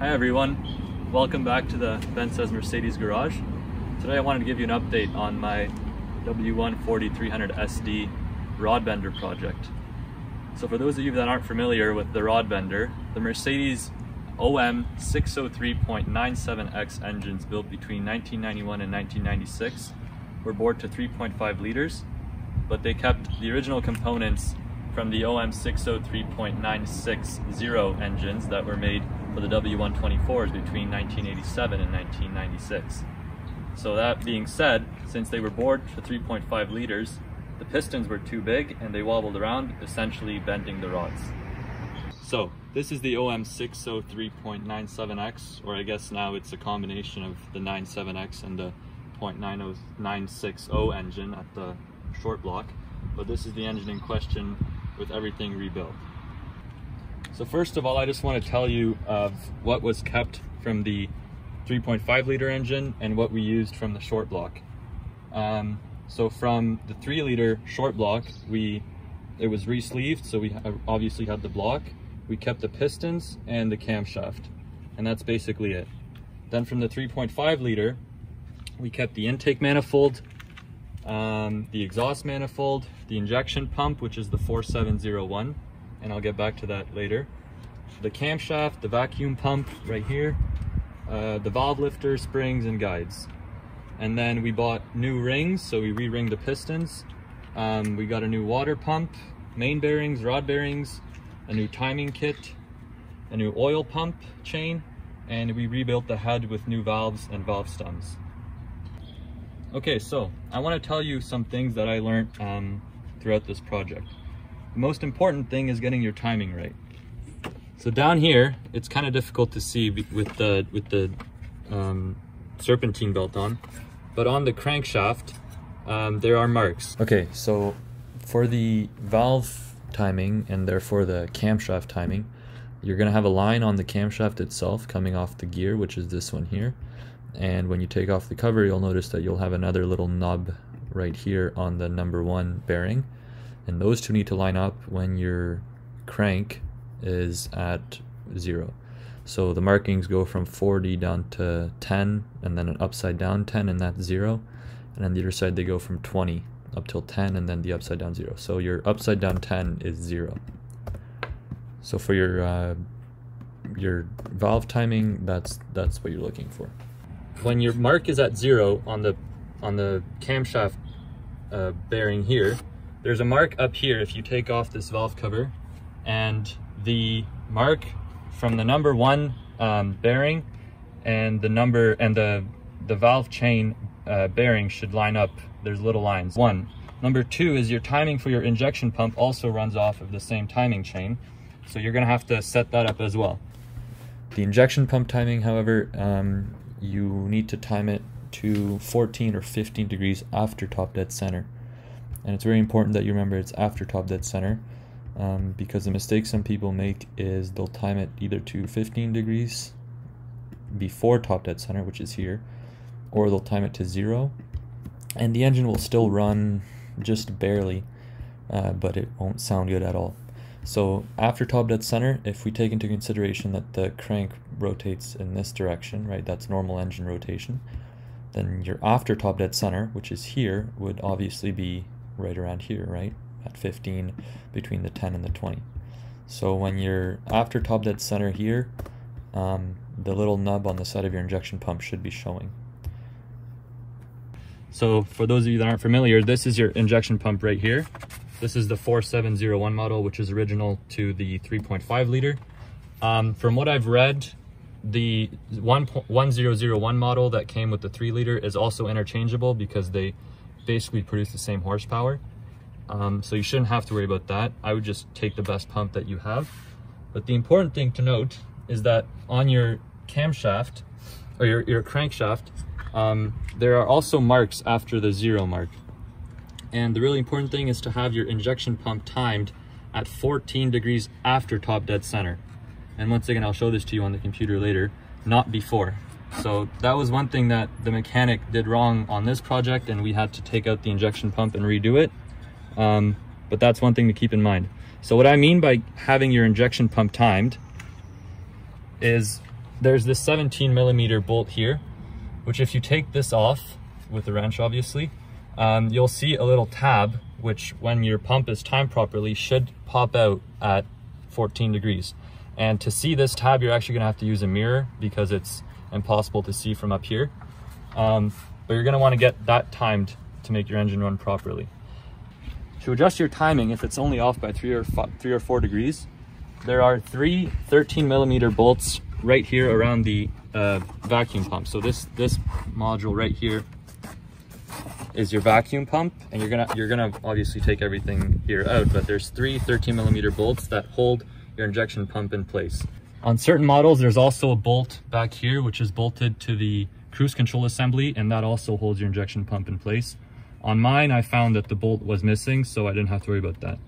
Hi everyone, welcome back to the Bence's Mercedes Garage. Today I wanted to give you an update on my W140-300SD Rod Bender project. So for those of you that aren't familiar with the Rod Bender, the Mercedes OM603.97X engines built between 1991 and 1996 were bored to 3.5 liters, but they kept the original components from the OM603.960 engines that were made for the W124s between 1987 and 1996. So that being said, since they were bored to 3.5 liters, the pistons were too big and they wobbled around, essentially bending the rods. So this is the OM603.97X, or I guess now it's a combination of the 97X and the 0.90960 engine at the short block, but this is the engine in question with everything rebuilt. So first of all, I just want to tell you of what was kept from the 3.5 liter engine and what we used from the short block. So from the 3 liter short block, it was re-sleeved, so we obviously had the block. We kept the pistons and the camshaft, and that's basically it. Then from the 3.5 liter, we kept the intake manifold, the exhaust manifold, the injection pump, which is the 4701, and I'll get back to that later. The camshaft, the vacuum pump right here, the valve lifter, springs, and guides. And then we bought new rings, so we re-ringed the pistons. We got a new water pump, main bearings, rod bearings, a new timing kit, a new oil pump chain, and we rebuilt the head with new valves and valve stems. Okay, so I want to tell you some things that I learned throughout this project. The most important thing is getting your timing right. So down here, it's kind of difficult to see with the serpentine belt on, but on the crankshaft, there are marks. Okay, so for the valve timing and therefore the camshaft timing, you're going to have a line on the camshaft itself coming off the gear, which is this one here. And when you take off the cover, you'll notice that you'll have another little nub right here on the #1 bearing, and those two need to line up when your crank is at 0. So the markings go from 40 down to 10, and then an upside down 10, and that's 0, and on the other side they go from 20 up till 10, and then the upside down 0. So your upside down 10 is 0. So for your valve timing, that's what you're looking for. When your mark is at 0 on the camshaft bearing here, there's a mark up here if you take off this valve cover, and the mark from the #1 bearing and the valve chain bearing should line up. There's little lines. Number two is your timing for your injection pump also runs off of the same timing chain, so you're gonna have to set that up as well. The injection pump timing, however, you need to time it to 14 or 15 degrees after top dead center. And it's very important that you remember it's after top dead center, because the mistake some people make is they'll time it either to 15 degrees before top dead center, which is here, or they'll time it to 0, and the engine will still run just barely, but it won't sound good at all. So after top dead center, if we take into consideration that the crank rotates in this direction, right, that's normal engine rotation, then your after top dead center, which is here, would obviously be right around here, right, at 15, between the 10 and the 20. So when you're after top dead center here, the little nub on the side of your injection pump should be showing. So for those of you that aren't familiar, this is your injection pump right here. This is the 4701 model, which is original to the 3.5 liter. From what I've read, the 1001 model that came with the 3 liter is also interchangeable because they basically produce the same horsepower. So you shouldn't have to worry about that. I would just take the best pump that you have. But the important thing to note is that on your camshaft, or your crankshaft, there are also marks after the 0 mark. And the really important thing is to have your injection pump timed at 14 degrees after top dead center. And once again, I'll show this to you on the computer later, not before. So that was one thing that the mechanic did wrong on this project, and we had to take out the injection pump and redo it. But that's one thing to keep in mind. So what I mean by having your injection pump timed is there's this 17 millimeter bolt here, which if you take this off with a wrench, obviously, you'll see a little tab, which when your pump is timed properly should pop out at 14 degrees. And to see this tab, you're actually gonna have to use a mirror because it's impossible to see from up here. But you're gonna wanna get that timed to make your engine run properly. To adjust your timing, if it's only off by 3 or 4 degrees, there are three 13 millimeter bolts right here around the vacuum pump. So this module right here is your vacuum pump, and you're gonna obviously take everything here out, but there's three 13 millimeter bolts that hold your injection pump in place. On certain models, there's also a bolt back here which is bolted to the cruise control assembly, and that also holds your injection pump in place. On mine, I found that the bolt was missing, so I didn't have to worry about that.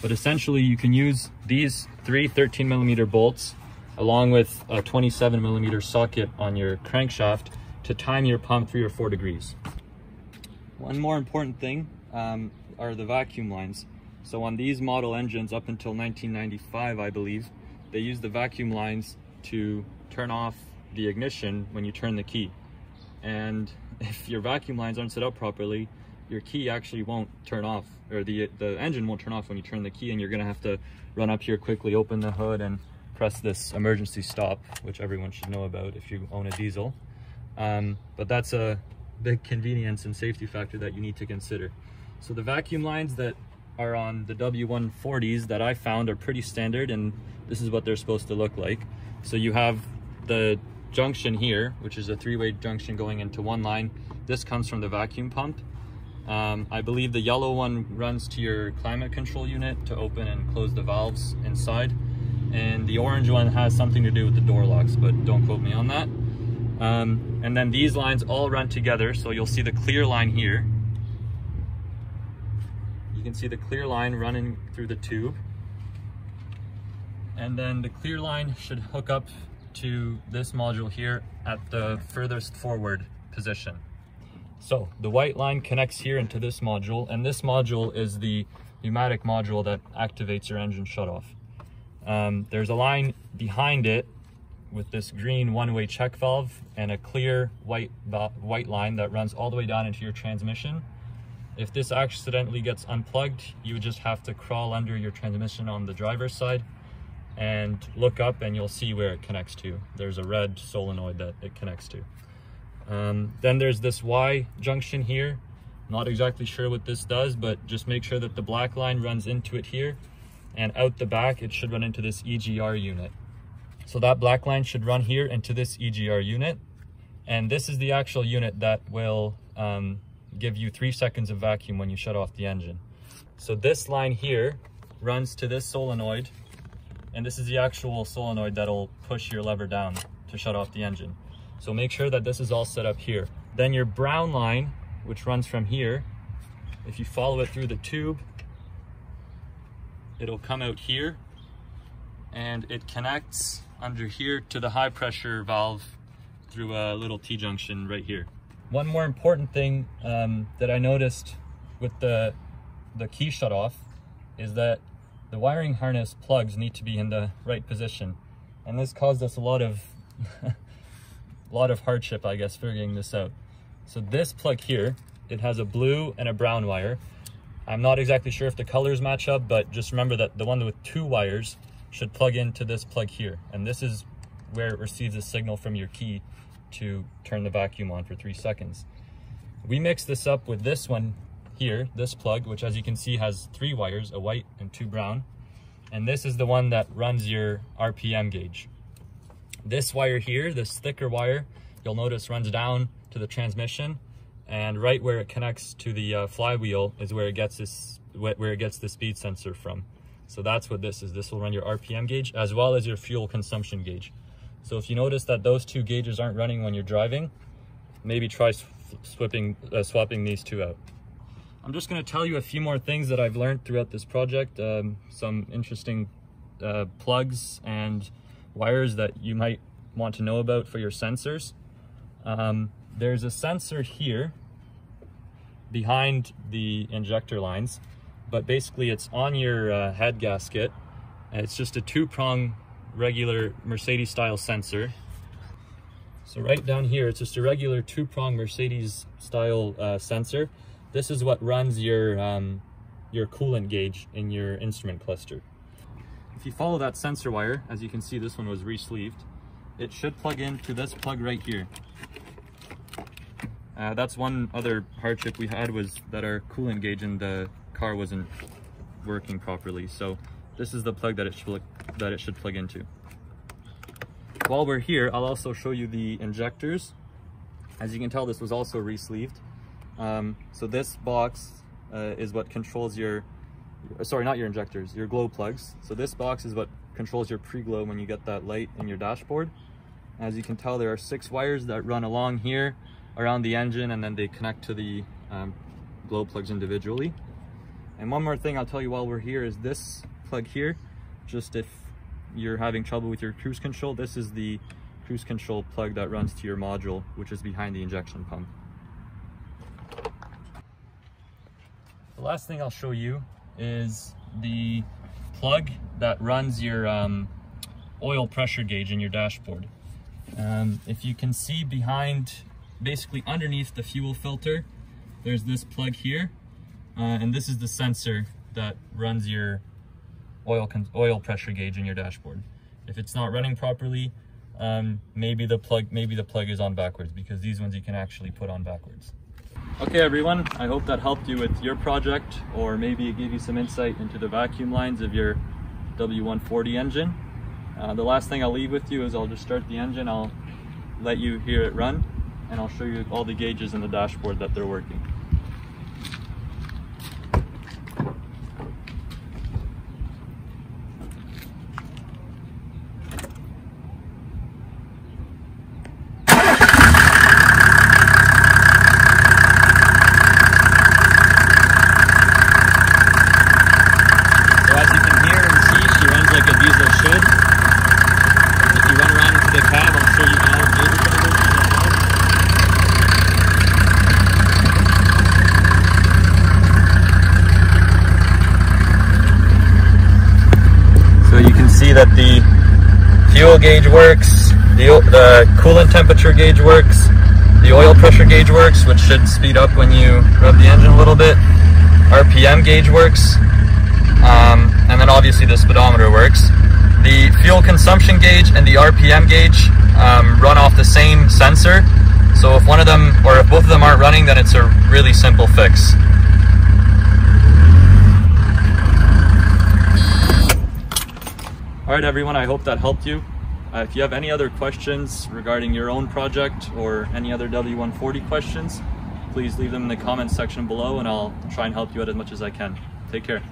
But essentially, you can use these three 13 millimeter bolts along with a 27 millimeter socket on your crankshaft to time your pump 3 or 4 degrees. One more important thing are the vacuum lines. So on these model engines up until 1995, I believe, they used the vacuum lines to turn off the ignition when you turn the key. And if your vacuum lines aren't set up properly, your key actually won't turn off, or the engine won't turn off when you turn the key, and you're gonna have to run up here quickly, open the hood, and press this emergency stop, which everyone should know about if you own a diesel. But that's a big convenience and safety factor that you need to consider. So the vacuum lines that are on the W140s that I found are pretty standard, and this is what they're supposed to look like. So you have the junction here, which is a three-way junction going into one line. This comes from the vacuum pump. I believe the yellow one runs to your climate control unit to open and close the valves inside, and the orange one has something to do with the door locks, but don't quote me on that. And then these lines all run together, so you'll see the clear line here. You can see the clear line running through the tube. And then the clear line should hook up to this module here at the furthest forward position. So the white line connects here into this module, and this module is the pneumatic module that activates your engine shutoff. There's a line behind it with this green one-way check valve and a clear white line that runs all the way down into your transmission. If this accidentally gets unplugged, you would just have to crawl under your transmission on the driver's side and look up, and you'll see where it connects to. There's a red solenoid that it connects to. Then there's this Y junction here. Not exactly sure what this does, but just make sure that the black line runs into it here, and out the back it should run into this EGR unit. So that black line should run here into this EGR unit, and this is the actual unit that will give you 3 seconds of vacuum when you shut off the engine. So this line here runs to this solenoid, and this is the actual solenoid that'll push your lever down to shut off the engine. So make sure that this is all set up here. Then your brown line, which runs from here, if you follow it through the tube, it'll come out here, and it connects under here to the high pressure valve through a little T-junction right here. One more important thing that I noticed with the key shutoff is that the wiring harness plugs need to be in the right position. And this caused us a lot of hardship, I guess, figuring this out. So this plug here, it has a blue and a brown wire. I'm not exactly sure if the colors match up, but just remember that the one with 2 wires should plug into this plug here, and this is where it receives a signal from your key to turn the vacuum on for 3 seconds. We mix this up with this one here, this plug, which as you can see has 3 wires, a white and 2 brown, and this is the one that runs your RPM gauge. This wire here, this thicker wire, you'll notice runs down to the transmission, and right where it connects to the flywheel is where it gets the speed sensor from. So that's what this is. This will run your RPM gauge as well as your fuel consumption gauge. So if you notice that those 2 gauges aren't running when you're driving, maybe try swapping these 2 out. I'm just going to tell you a few more things that I've learned throughout this project, some interesting plugs and wires that you might want to know about for your sensors. There's a sensor here behind the injector lines, but basically it's on your head gasket, and it's just a 2-prong regular Mercedes style sensor. So right down here, it's just a regular two-prong Mercedes style sensor. This is what runs your coolant gauge in your instrument cluster. If you follow that sensor wire, as you can see, this one was re-sleeved. It should plug into this plug right here. That's one other hardship we had, was that our coolant gauge in the car wasn't working properly. So this is the plug that it should plug into. While we're here, I'll also show you the injectors. As you can tell, this was also re-sleeved. So this box is what controls your, sorry, not your injectors, your glow plugs. So this box is what controls your pre-glow when you get that light in your dashboard. As you can tell, there are 6 wires that run along here, around the engine, and then they connect to the glow plugs individually. And one more thing I'll tell you while we're here is this plug here, just if you're having trouble with your cruise control, this is the cruise control plug that runs to your module, which is behind the injection pump. The last thing I'll show you is the plug that runs your oil pressure gauge in your dashboard. If you can see behind, basically underneath the fuel filter, there's this plug here, and this is the sensor that runs your oil pressure gauge in your dashboard. If it's not running properly, maybe the plug is on backwards, because these ones you can actually put on backwards. Okay everyone, I hope that helped you with your project, or maybe it gave you some insight into the vacuum lines of your W140 engine. The last thing I'll leave with you is I'll just start the engine, I'll let you hear it run, and I'll show you all the gauges in the dashboard that they're working. That the fuel gauge works, the coolant temperature gauge works, the oil pressure gauge works, which should speed up when you rev the engine a little bit, RPM gauge works, and then obviously the speedometer works. The fuel consumption gauge and the RPM gauge run off the same sensor, so if one of them, or if both of them aren't running, then it's a really simple fix. Alright everyone, I hope that helped you. If you have any other questions regarding your own project or any other W140 questions, please leave them in the comments section below and I'll try and help you out as much as I can. Take care.